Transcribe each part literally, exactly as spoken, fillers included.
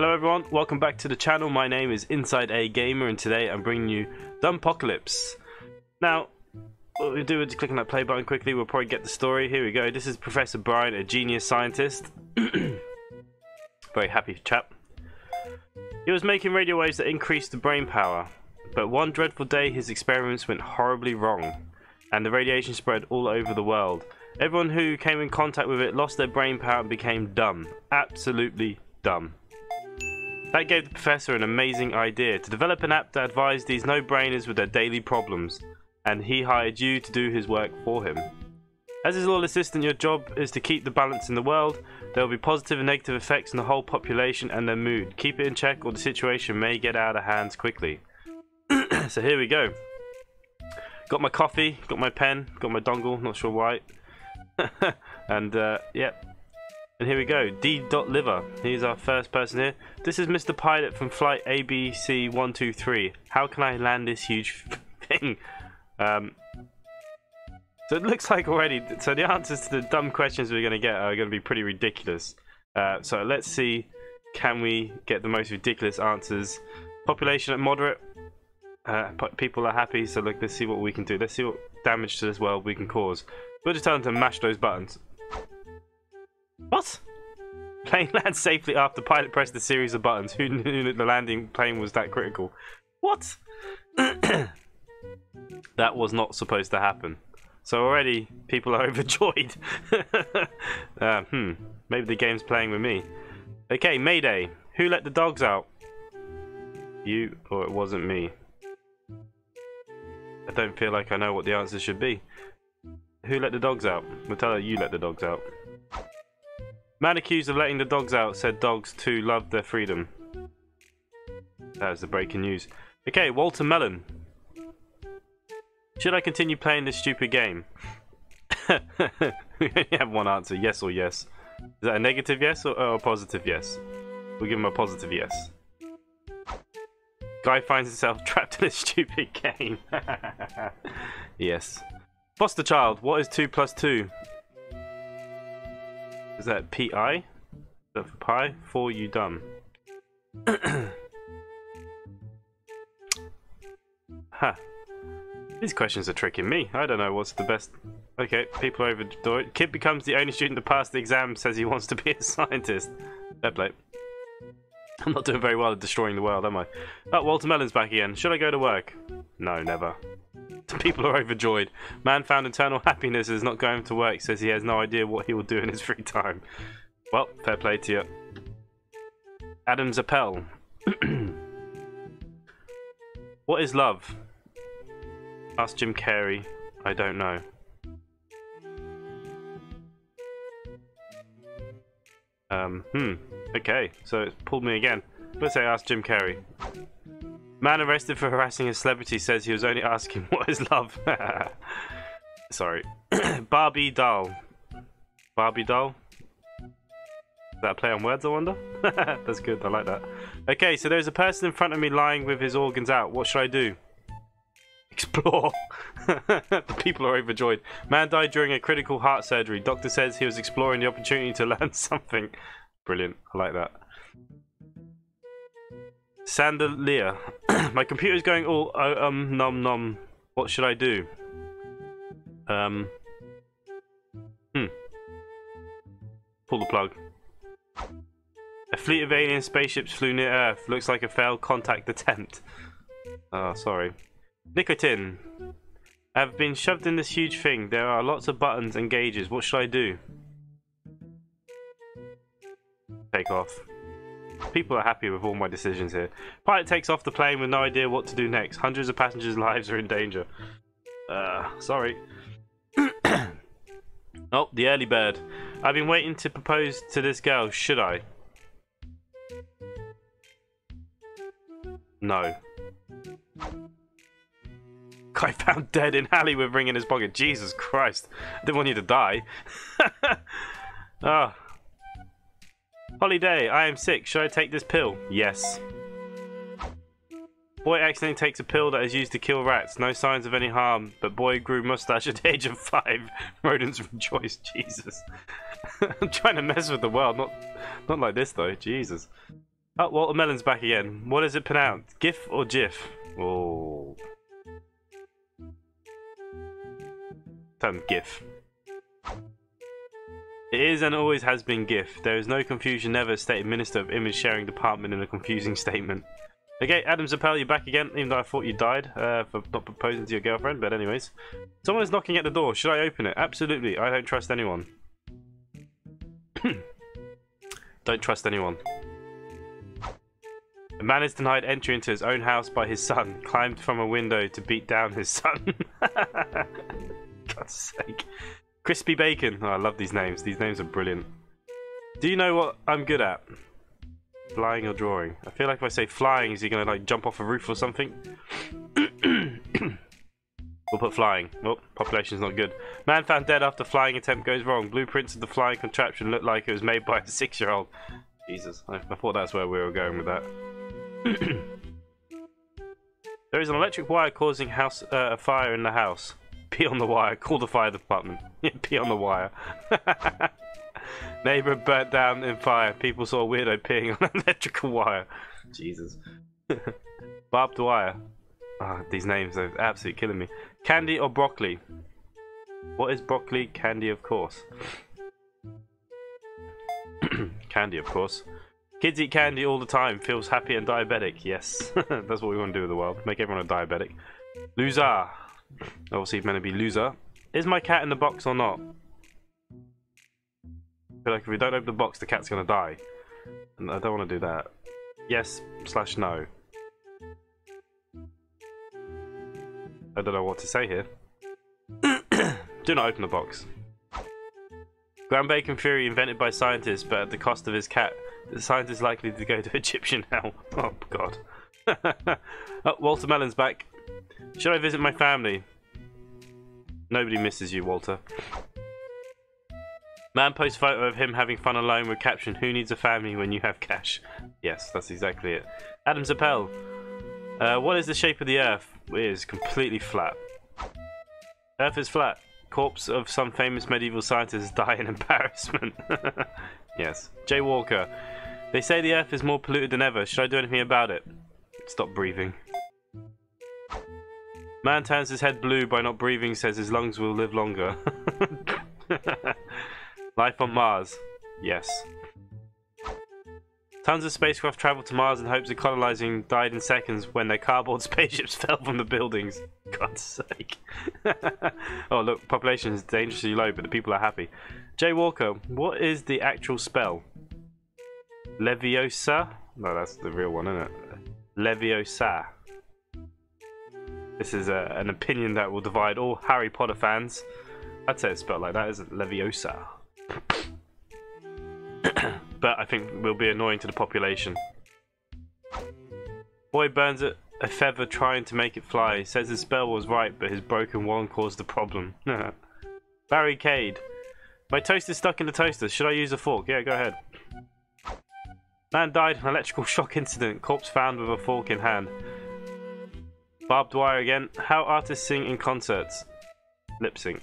Hello everyone, welcome back to the channel. My name is Inside A Gamer and today I'm bringing you Dumbocalypse. Now, what we do is click on that play button quickly, we'll probably get the story. Here we go. This is Professor Brain, a genius scientist. Very happy chap. He was making radio waves that increased the brain power, but one dreadful day his experiments went horribly wrong and the radiation spread all over the world. Everyone who came in contact with it lost their brain power and became dumb. Absolutely dumb. That gave the professor an amazing idea to develop an app to advise these no-brainers with their daily problems, and he hired you to do his work for him. As his little assistant, your job is to keep the balance in the world. There will be positive and negative effects on the whole population and their mood. Keep it in check or the situation may get out of hand quickly. So here we go. Got my coffee, got my pen, got my dongle, not sure why. and uh, yep. And here we go, D.Liver, he's our first person here. This is Mister Pilot from flight A B C one two three. How can I land this huge thing? Um, so it looks like already, so the answers to the dumb questions we're going to get are going to be pretty ridiculous. Uh, so let's see, can we get the most ridiculous answers? Population at moderate, uh, people are happy, so look, let's see what we can do. Let's see what damage to this world we can cause. We'll just tell them to mash those buttons. What? Plane lands safely after pilot pressed a series of buttons. Who knew that the landing plane was that critical? What? That was not supposed to happen. So already people are overjoyed. uh, hmm. Maybe the game's playing with me. Okay, Mayday. Who let the dogs out? You or it wasn't me? I don't feel like I know what the answer should be. Who let the dogs out? We'll tell her you let the dogs out. Man accused of letting the dogs out said dogs too love their freedom. That was the breaking news. Okay, Walter Mellon. Should I continue playing this stupid game? We only have one answer, yes or yes. Is that a negative yes or, or a positive yes? We'll give him a positive yes. Guy finds himself trapped in a stupid game. Yes. Foster child, what is two plus two? Is that P I? Is that for pi? For you dumb. Huh. These questions are tricking me. I don't know what's the best. Okay, people are overjoyed. Kid becomes the only student to pass the exam, says he wants to be a scientist. Fair play. I'm not doing very well at destroying the world, am I? Oh, Walter Mellon's back again. Should I go to work? No, never. People are overjoyed. Man found internal happiness is not going to work, says he has no idea what he will do in his free time. Well, fair play to you. Adam Zappel. What is love? Asked Jim Carrey. I don't know. Um, hmm. Okay, so it's pulled me again. Let's say ask Jim Carrey. Man arrested for harassing a celebrity says he was only asking what is love. Sorry. Barbie doll. Barbie doll? Is that a play on words, I wonder? That's good, I like that. Okay, so there's a person in front of me lying with his organs out. What should I do? Explore. The people are overjoyed. Man died during a critical heart surgery. Doctor says he was exploring the opportunity to learn something. Brilliant, I like that. Chandelier. My computer's going all oh, um nom nom. What should I do? Um. Hmm. Pull the plug. A fleet of alien spaceships flew near Earth. Looks like a failed contact attempt. Oh, sorry. Nicotine. I've been shoved in this huge thing. There are lots of buttons and gauges. What should I do? Take off. People are happy with all my decisions here. Pilot takes off the plane with no idea what to do next. Hundreds of passengers' lives are in danger. Uh, sorry. Oh, the early bird. I've been waiting to propose to this girl. Should I? No. Guy found dead in alley with ring in his pocket. Jesus Christ. I didn't want you to die. Ah. Oh. Holiday, I am sick. Should I take this pill? Yes. Boy accidentally takes a pill that is used to kill rats. No signs of any harm, but boy grew mustache at the age of five. Rodents rejoice. Jesus. I'm trying to mess with the world. Not, not like this, though. Jesus. Oh, Walter Mellon's back again. What is it pronounced? GIF or JIF? Oh. Term GIF. It is and always has been GIF. There is no confusion ever, stated Minister of Image Sharing Department in a confusing statement. Okay, Adam Zappel, you're back again, even though I thought you died uh, for not proposing to your girlfriend, but anyways. Someone's knocking at the door. Should I open it? Absolutely. I don't trust anyone. Don't trust anyone. A man is denied entry into his own house by his son, climbed from a window to beat down his son. God's sake. Crispy Bacon. Oh, I love these names. These names are brilliant. Do you know what I'm good at? Flying or drawing? I feel like if I say flying, is he going to like jump off a roof or something? We'll put flying. Oh, population's not good. Man found dead after flying attempt goes wrong. Blueprints of the flying contraption look like it was made by a six-year-old. Jesus, I, I thought that's where we were going with that. There is an electric wire causing house uh, a fire in the house. Pee on the wire. Call the fire department. Pee on the wire. Neighbor burnt down in fire. People saw a weirdo peeing on an electrical wire. Jesus. Barbed wire. Oh, these names are absolutely killing me. Candy or broccoli? What is broccoli? Candy, of course. Candy, of course. Kids eat candy all the time. Feels happy and diabetic. Yes. That's what we want to do with the world. Make everyone a diabetic. Loser. Obviously, it's meant to be loser. Is my cat in the box or not? I feel like if we don't open the box, the cat's going to die. And I don't want to do that. Yes slash no. I don't know what to say here. Do not open the box. Ground bacon theory invented by scientists, but at the cost of his cat. The scientist likely to go to Egyptian hell. Oh, God. Oh, Walter Mellon's back. Should I visit my family? Nobody misses you, Walter. Man posts photo of him having fun alone with caption, who needs a family when you have cash? Yes, that's exactly it. Adam Zappel. Uh, what is the shape of the earth? It is completely flat. Earth is flat. Corpse of some famous medieval scientist die in embarrassment. Yes. Jay Walker. They say the earth is more polluted than ever. Should I do anything about it? Stop breathing. Man turns his head blue by not breathing, says his lungs will live longer. Life on Mars. Yes. Tons of spacecraft traveled to Mars in hopes of colonizing, died in seconds when their cardboard spaceships fell from the buildings. God's sake. Oh, look, population is dangerously low, but the people are happy. Jay Walker, what is the actual spell? Leviosa? No, that's the real one, isn't it? Leviosa. This is a, an opinion that will divide all Harry Potter fans. I'd say it's spelled like that, isn't it? Leviosa. But I think we'll be annoying to the population. Boy burns a, a feather trying to make it fly. He says his spell was right, but his broken wand caused the problem. Barricade. My toast is stuck in the toaster. Should I use a fork? Yeah, go ahead. Man died in an electrical shock incident. Corpse found with a fork in hand. Barbed wire again. How artists sing in concerts. Lip sync.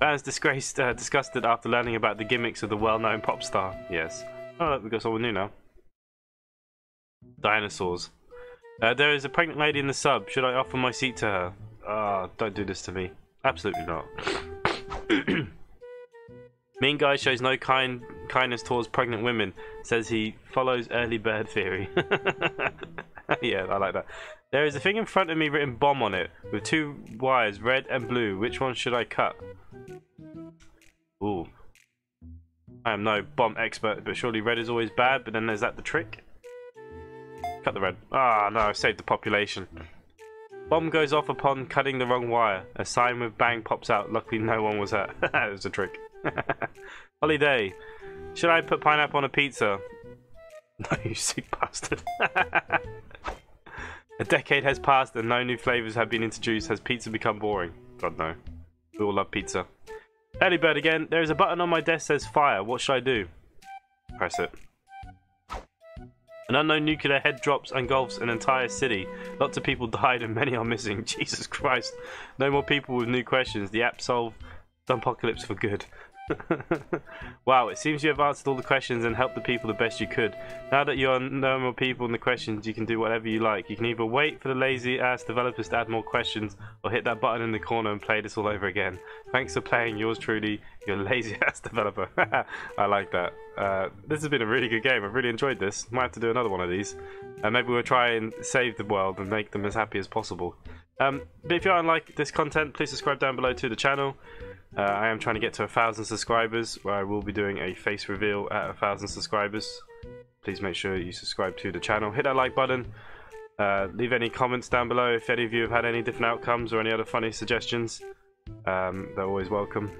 Fans disgraced, uh, disgusted after learning about the gimmicks of the well-known pop star. Yes. Oh, look, we've got someone new now. Dinosaurs. Uh, there is a pregnant lady in the sub. Should I offer my seat to her? Ah, oh, don't do this to me. Absolutely not. Mean guy shows no kind kindness towards pregnant women. Says he follows early bird theory. Yeah, I like that. There is a thing in front of me written bomb on it, with two wires, red and blue. Which one should I cut? Ooh. I am no bomb expert, but surely red is always bad, but then is that the trick? Cut the red. Ah, no, I saved the population. Bomb goes off upon cutting the wrong wire. A sign with bang pops out. Luckily no one was hurt. It was a trick. Holiday. Should I put pineapple on a pizza? No, you sick bastard. A decade has passed and no new flavours have been introduced. Has pizza become boring? God no. We all love pizza. Early bird again. There is a button on my desk that says fire. What should I do? Press it. An unknown nuclear head drops and engulfs an entire city. Lots of people died and many are missing. Jesus Christ. No more people with new questions. The app solved Dumbocalypse for good. Wow, it seems you have answered all the questions and helped the people the best you could. Now that you are no more people in the questions, you can do whatever you like. You can either wait for the lazy ass developers to add more questions, or hit that button in the corner and play this all over again. Thanks for playing, yours truly, your lazy ass developer. I like that. Uh, this has been a really good game. I've really enjoyed this. Might have to do another one of these. And uh, maybe we'll try and save the world and make them as happy as possible. Um, but if you are like this content, please subscribe down below to the channel. Uh, I am trying to get to a thousand subscribers, where I will be doing a face reveal at a thousand subscribers. Please make sure you subscribe to the channel. Hit that like button. Uh, leave any comments down below if any of you have had any different outcomes or any other funny suggestions. Um, they're always welcome.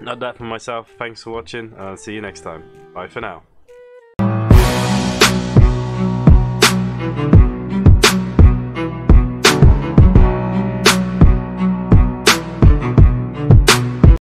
Not that for myself. Thanks for watching, and I'll see you next time. Bye for now.